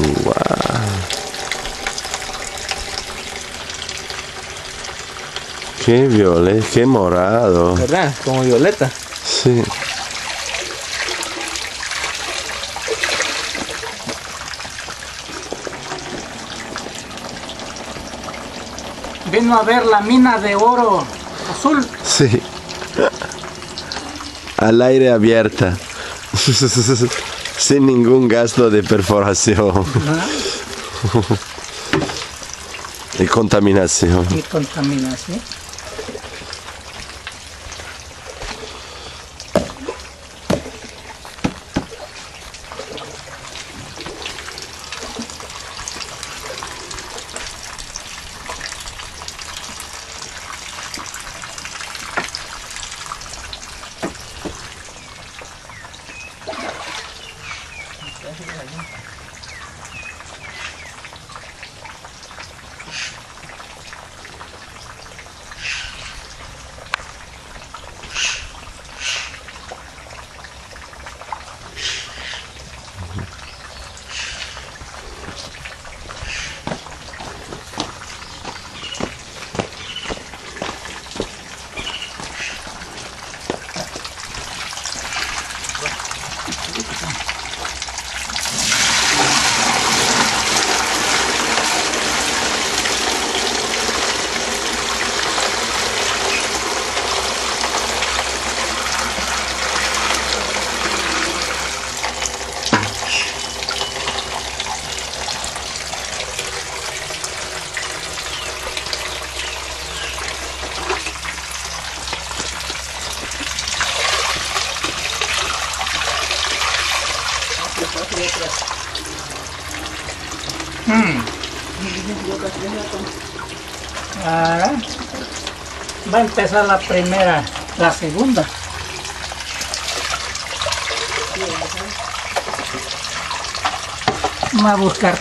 Wow. Qué violeta, qué morado. ¿Verdad? Como violeta. Sí. Vino a ver la mina de oro azul. Sí. Al aire abierta. Sin ningún gasto de perforación. ¿Ah? Y contaminación. Y contaminación. Ahora va a empezar la primera, la segunda. Vamos a buscar.